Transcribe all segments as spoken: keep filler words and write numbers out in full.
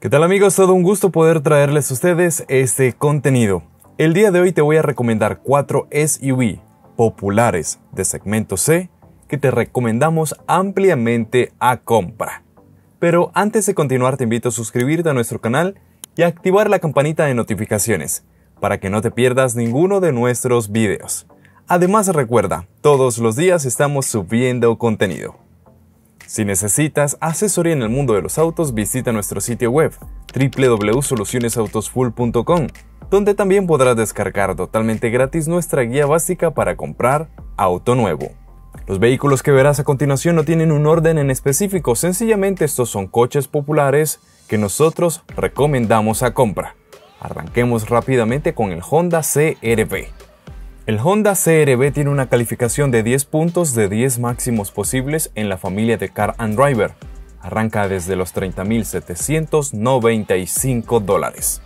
¿Qué tal amigos? Todo un gusto poder traerles a ustedes este contenido. El día de hoy te voy a recomendar cuatro S U V populares de segmento C que te recomendamos ampliamente a compra. Pero antes de continuar te invito a suscribirte a nuestro canal y a activar la campanita de notificaciones para que no te pierdas ninguno de nuestros videos. Además recuerda, todos los días estamos subiendo contenido. Si necesitas asesoría en el mundo de los autos, visita nuestro sitio web w w w punto soluciones autos full punto com, donde también podrás descargar totalmente gratis nuestra guía básica para comprar auto nuevo. Los vehículos que verás a continuación no tienen un orden en específico, sencillamente estos son coches populares que nosotros recomendamos a compra. Arranquemos rápidamente con el Honda C R V. El Honda C R V tiene una calificación de diez puntos de diez máximos posibles en la familia de Car and Driver. Arranca desde los treinta mil setecientos noventa y cinco dólares.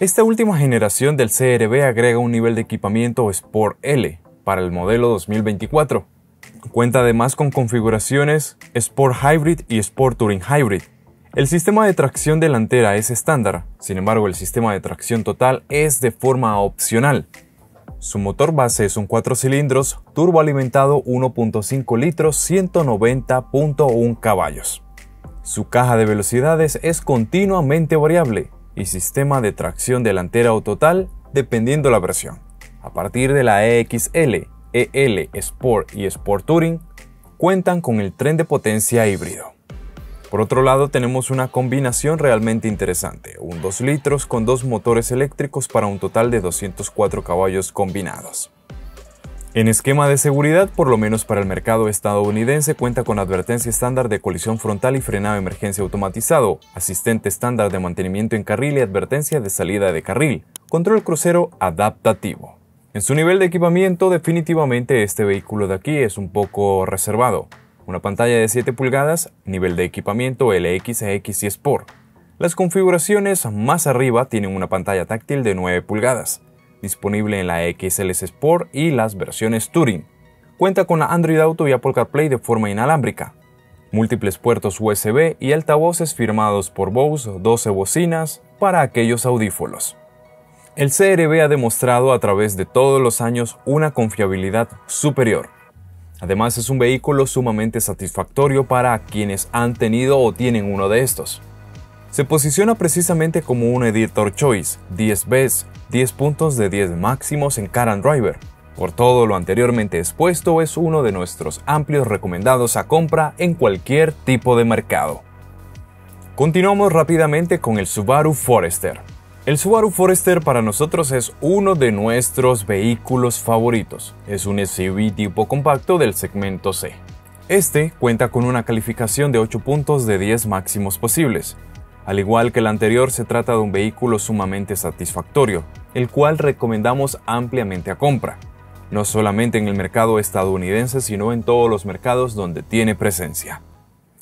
Esta última generación del C R V agrega un nivel de equipamiento Sport L para el modelo dos mil veinticuatro. Cuenta además con configuraciones Sport Hybrid y Sport Touring Hybrid. El sistema de tracción delantera es estándar, sin embargo el sistema de tracción total es de forma opcional. Su motor base es un cuatro cilindros, turboalimentado uno punto cinco litros, ciento noventa punto uno caballos. Su caja de velocidades es continuamente variable y sistema de tracción delantera o total dependiendo la versión. A partir de la E X L, E L, Sport y Sport Touring cuentan con el tren de potencia híbrido. Por otro lado tenemos una combinación realmente interesante, un dos litros con dos motores eléctricos para un total de doscientos cuatro caballos combinados. En esquema de seguridad, por lo menos para el mercado estadounidense, cuenta con advertencia estándar de colisión frontal y frenado de emergencia automatizado, asistente estándar de mantenimiento en carril y advertencia de salida de carril, control crucero adaptativo. En su nivel de equipamiento, definitivamente este vehículo de aquí es un poco reservado. Una pantalla de siete pulgadas, nivel de equipamiento L X, E X y Sport. Las configuraciones más arriba tienen una pantalla táctil de nueve pulgadas, disponible en la X L S Sport y las versiones Touring. Cuenta con Android Auto y Apple CarPlay de forma inalámbrica, múltiples puertos U S B y altavoces firmados por Bose, doce bocinas para aquellos audífonos. El C R V ha demostrado a través de todos los años una confiabilidad superior. Además es un vehículo sumamente satisfactorio para quienes han tenido o tienen uno de estos. Se posiciona precisamente como un Editor Choice, diez best, diez puntos de diez máximos en Car and Driver. Por todo lo anteriormente expuesto es uno de nuestros amplios recomendados a compra en cualquier tipo de mercado. Continuamos rápidamente con el Subaru Forester. El Subaru Forester para nosotros es uno de nuestros vehículos favoritos. Es un S U V tipo compacto del segmento C. Este cuenta con una calificación de ocho puntos de diez máximos posibles. Al igual que el anterior, se trata de un vehículo sumamente satisfactorio, el cual recomendamos ampliamente a compra, no solamente en el mercado estadounidense, sino en todos los mercados donde tiene presencia.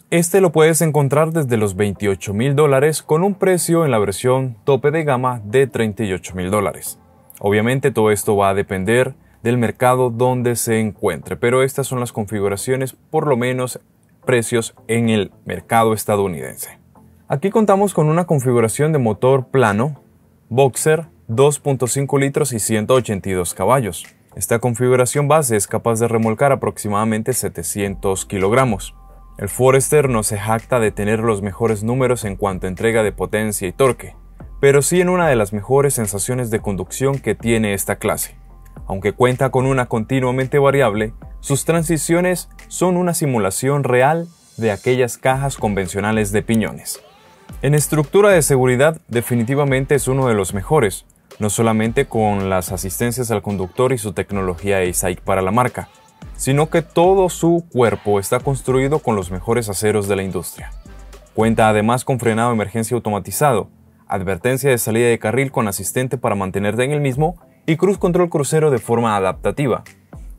Este lo puedes encontrar desde los veintiocho mil dólares con un precio en la versión tope de gama de treinta y ocho mil dólares. Obviamente todo esto va a depender del mercado donde se encuentre, pero estas son las configuraciones, por lo menos precios en el mercado estadounidense. Aquí contamos con una configuración de motor plano, boxer, dos punto cinco litros y ciento ochenta y dos caballos. Esta configuración base es capaz de remolcar aproximadamente setecientos kilogramos. El Forester no se jacta de tener los mejores números en cuanto a entrega de potencia y torque, pero sí en una de las mejores sensaciones de conducción que tiene esta clase. Aunque cuenta con una continuamente variable, sus transiciones son una simulación real de aquellas cajas convencionales de piñones. En estructura de seguridad, definitivamente es uno de los mejores, no solamente con las asistencias al conductor y su tecnología EyeSight para la marca, sino que todo su cuerpo está construido con los mejores aceros de la industria. Cuenta además con frenado de emergencia automatizado, advertencia de salida de carril con asistente para mantenerte en el mismo y cruise control crucero de forma adaptativa.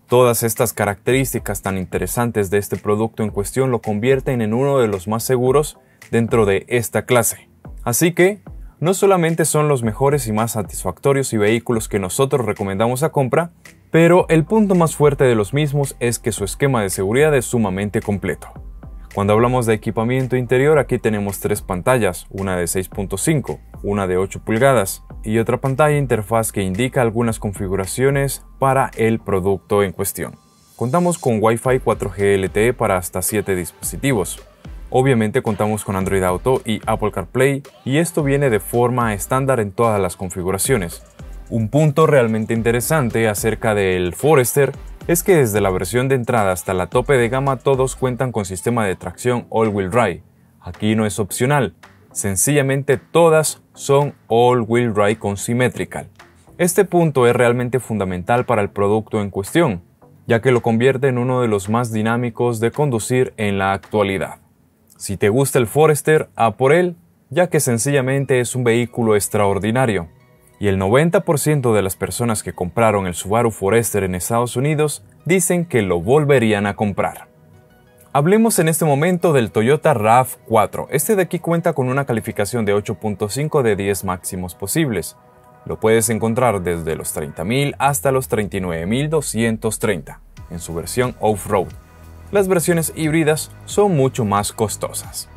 Todas estas características tan interesantes de este producto en cuestión lo convierten en uno de los más seguros dentro de esta clase. Así que no solamente son los mejores y más satisfactorios y vehículos que nosotros recomendamos a compra, pero el punto más fuerte de los mismos es que su esquema de seguridad es sumamente completo. Cuando hablamos de equipamiento interior, aquí tenemos tres pantallas, una de seis punto cinco, una de ocho pulgadas y otra pantalla interfaz que indica algunas configuraciones para el producto en cuestión. Contamos con Wi-Fi cuatro G L T E para hasta siete dispositivos. Obviamente contamos con Android Auto y Apple CarPlay, y esto viene de forma estándar en todas las configuraciones. Un punto realmente interesante acerca del Forester es que desde la versión de entrada hasta la tope de gama todos cuentan con sistema de tracción all-wheel drive. Aquí no es opcional, sencillamente todas son all-wheel drive con symmetrical. Este punto es realmente fundamental para el producto en cuestión, ya que lo convierte en uno de los más dinámicos de conducir en la actualidad. Si te gusta el Forester, a por él, ya que sencillamente es un vehículo extraordinario. Y el noventa por ciento de las personas que compraron el Subaru Forester en Estados Unidos dicen que lo volverían a comprar. Hablemos en este momento del Toyota RAV cuatro. Este de aquí cuenta con una calificación de ocho punto cinco de diez máximos posibles. Lo puedes encontrar desde los treinta mil hasta los treinta y nueve mil doscientos treinta en su versión off-road. Las versiones híbridas son mucho más costosas.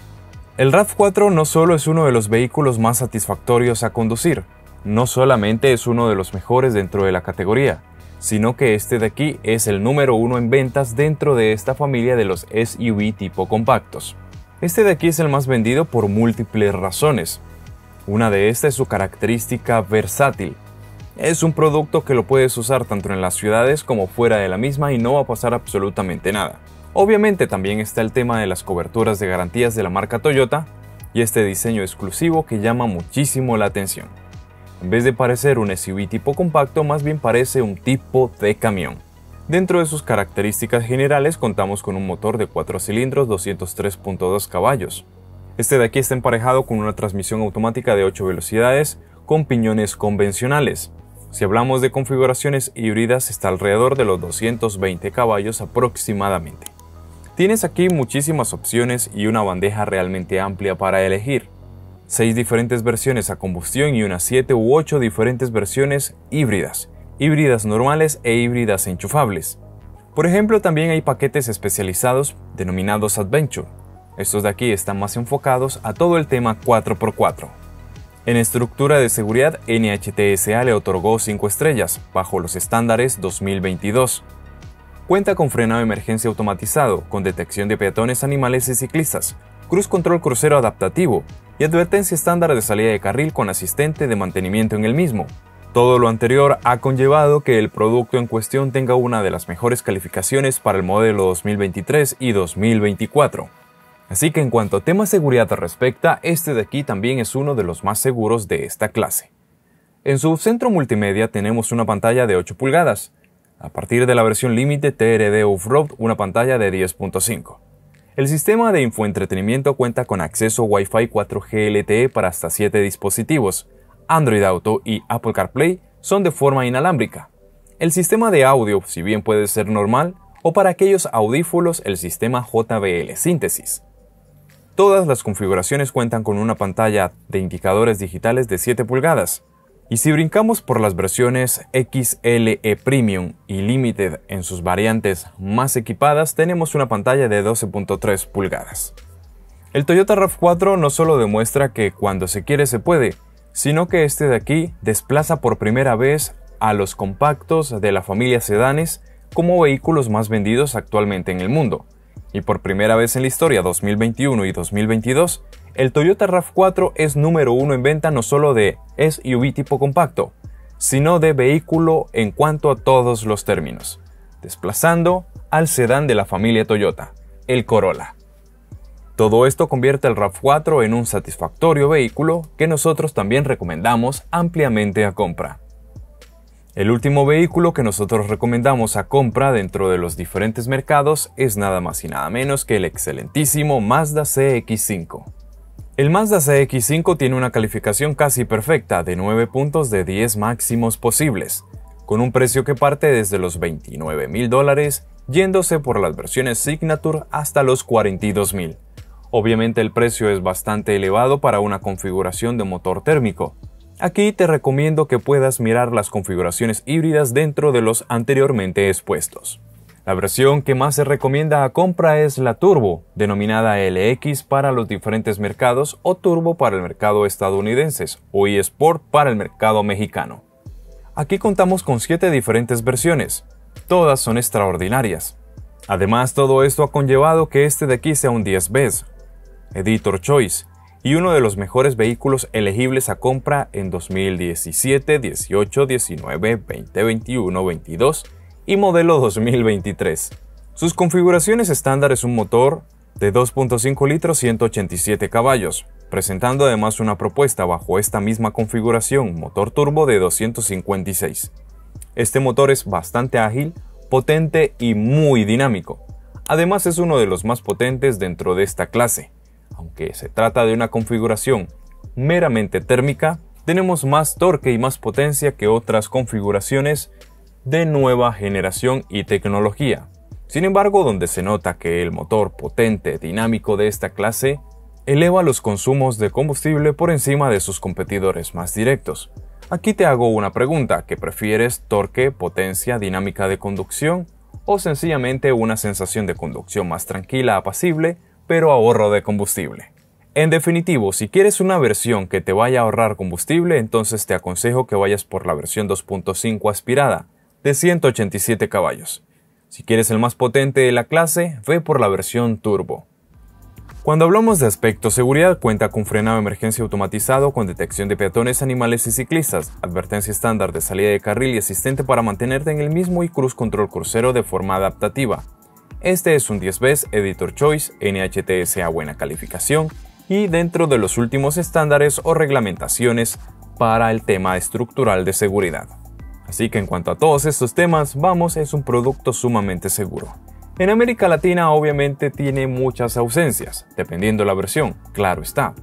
El RAV cuatro no solo es uno de los vehículos más satisfactorios a conducir, no solamente es uno de los mejores dentro de la categoría, sino que este de aquí es el número uno en ventas dentro de esta familia de los S U V tipo compactos. Este de aquí es el más vendido por múltiples razones. Una de estas es su característica versátil. Es un producto que lo puedes usar tanto en las ciudades como fuera de la misma y no va a pasar absolutamente nada. Obviamente también está el tema de las coberturas de garantías de la marca Toyota y este diseño exclusivo que llama muchísimo la atención. En vez de parecer un S U V tipo compacto, más bien parece un tipo de camión. Dentro de sus características generales contamos con un motor de cuatro cilindros, doscientos tres punto dos caballos. Este de aquí está emparejado con una transmisión automática de ocho velocidades con piñones convencionales. Si hablamos de configuraciones híbridas, está alrededor de los doscientos veinte caballos aproximadamente. Tienes aquí muchísimas opciones y una bandeja realmente amplia para elegir. seis diferentes versiones a combustión y unas siete u ocho diferentes versiones híbridas, híbridas normales e híbridas enchufables. Por ejemplo, también hay paquetes especializados denominados Adventure. Estos de aquí están más enfocados a todo el tema cuatro por cuatro. En estructura de seguridad, N H T S A le otorgó cinco estrellas, bajo los estándares dos mil veintidós. Cuenta con frenado de emergencia automatizado, con detección de peatones, animales y ciclistas, cruise control crucero adaptativo, y advertencia estándar de salida de carril con asistente de mantenimiento en el mismo. Todo lo anterior ha conllevado que el producto en cuestión tenga una de las mejores calificaciones para el modelo dos mil veintitrés y dos mil veinticuatro. Así que en cuanto a tema seguridad respecta, este de aquí también es uno de los más seguros de esta clase. En su centro multimedia tenemos una pantalla de ocho pulgadas. A partir de la versión límite T R D Off-Road, una pantalla de diez punto cinco. El sistema de infoentretenimiento cuenta con acceso Wi-Fi cuatro G L T E para hasta siete dispositivos. Android Auto y Apple CarPlay son de forma inalámbrica. El sistema de audio, si bien puede ser normal, o para aquellos audífonos, el sistema J B L síntesis. Todas las configuraciones cuentan con una pantalla de indicadores digitales de siete pulgadas. Y si brincamos por las versiones X L E Premium y Limited en sus variantes más equipadas, tenemos una pantalla de doce punto tres pulgadas. El Toyota RAV cuatro no solo demuestra que cuando se quiere se puede, sino que este de aquí desplaza por primera vez a los compactos de la familia sedanes como vehículos más vendidos actualmente en el mundo. Y por primera vez en la historia dos mil veintiuno y dos mil veintidós, el Toyota RAV cuatro es número uno en venta no solo de S U V tipo compacto, sino de vehículo en cuanto a todos los términos, desplazando al sedán de la familia Toyota, el Corolla. Todo esto convierte al RAV cuatro en un satisfactorio vehículo que nosotros también recomendamos ampliamente a compra. El último vehículo que nosotros recomendamos a compra dentro de los diferentes mercados es nada más y nada menos que el excelentísimo Mazda C X cinco. El Mazda C X cinco tiene una calificación casi perfecta de nueve puntos de diez máximos posibles, con un precio que parte desde los veintinueve mil dólares, yéndose por las versiones Signature hasta los cuarenta y dos mil. Obviamente el precio es bastante elevado para una configuración de motor térmico. Aquí te recomiendo que puedas mirar las configuraciones híbridas dentro de los anteriormente expuestos. La versión que más se recomienda a compra es la Turbo, denominada L X para los diferentes mercados o Turbo para el mercado estadounidense o eSport para el mercado mexicano. Aquí contamos con siete diferentes versiones, todas son extraordinarias. Además, todo esto ha conllevado que este de aquí sea un diez B, Editor Choice, y uno de los mejores vehículos elegibles a compra en dos mil diecisiete, dieciocho, diecinueve, veinte, veintiuno, veintidós y modelo dos mil veintitrés. Sus configuraciones estándar es un motor de dos punto cinco litros, ciento ochenta y siete caballos, presentando además una propuesta bajo esta misma configuración, motor turbo de doscientos cincuenta y seis. Este motor es bastante ágil, potente y muy dinámico. Además es uno de los más potentes dentro de esta clase. Aunque se trata de una configuración meramente térmica, tenemos más torque y más potencia que otras configuraciones de nueva generación y tecnología. Sin embargo, donde se nota que el motor potente dinámico de esta clase eleva los consumos de combustible por encima de sus competidores más directos. Aquí te hago una pregunta, ¿qué prefieres, torque, potencia, dinámica de conducción o sencillamente una sensación de conducción más tranquila, apacible, pero ahorro de combustible? En definitivo, si quieres una versión que te vaya a ahorrar combustible, entonces te aconsejo que vayas por la versión dos punto cinco aspirada de ciento ochenta y siete caballos. Si quieres el más potente de la clase, ve por la versión turbo. Cuando hablamos de aspecto seguridad, cuenta con frenado de emergencia automatizado con detección de peatones, animales y ciclistas, advertencia estándar de salida de carril y asistente para mantenerte en el mismo y cruise control crucero de forma adaptativa. Este es un diez B Editor Choice, N H T S A buena calificación y dentro de los últimos estándares o reglamentaciones para el tema estructural de seguridad. Así que en cuanto a todos estos temas, vamos, es un producto sumamente seguro. En América Latina obviamente tiene muchas ausencias, dependiendo la versión, claro está.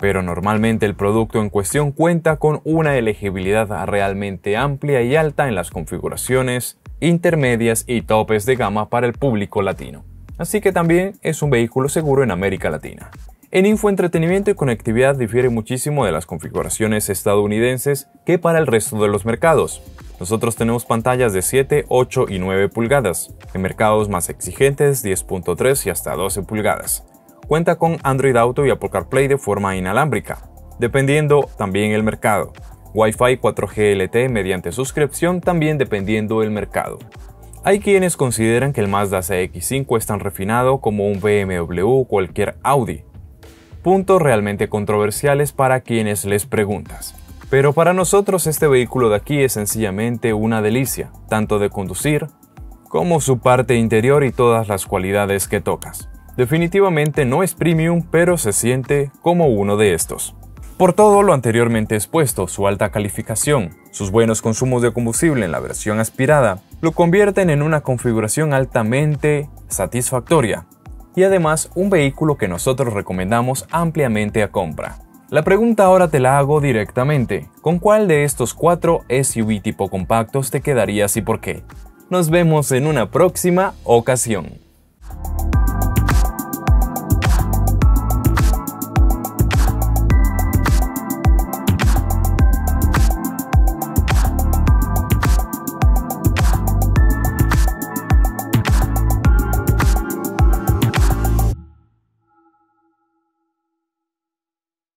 Pero normalmente el producto en cuestión cuenta con una elegibilidad realmente amplia y alta en las configuraciones intermedias y topes de gama para el público latino. Así que también es un vehículo seguro en América Latina. En infoentretenimiento y conectividad difiere muchísimo de las configuraciones estadounidenses que para el resto de los mercados. Nosotros tenemos pantallas de siete, ocho y nueve pulgadas, en mercados más exigentes diez punto tres y hasta doce pulgadas. Cuenta con Android Auto y Apple CarPlay de forma inalámbrica, dependiendo también el mercado. Wi-Fi cuatro G L T E mediante suscripción, también dependiendo del mercado. Hay quienes consideran que el Mazda C X cinco es tan refinado como un B M W o cualquier Audi. Puntos realmente controversiales para quienes les preguntas. Pero para nosotros este vehículo de aquí es sencillamente una delicia, tanto de conducir como su parte interior y todas las cualidades que tocas. Definitivamente no es premium, pero se siente como uno de estos. Por todo lo anteriormente expuesto, su alta calificación, sus buenos consumos de combustible en la versión aspirada, lo convierten en una configuración altamente satisfactoria y además un vehículo que nosotros recomendamos ampliamente a compra. La pregunta ahora te la hago directamente, ¿con cuál de estos cuatro S U V tipo compactos te quedarías y por qué? Nos vemos en una próxima ocasión.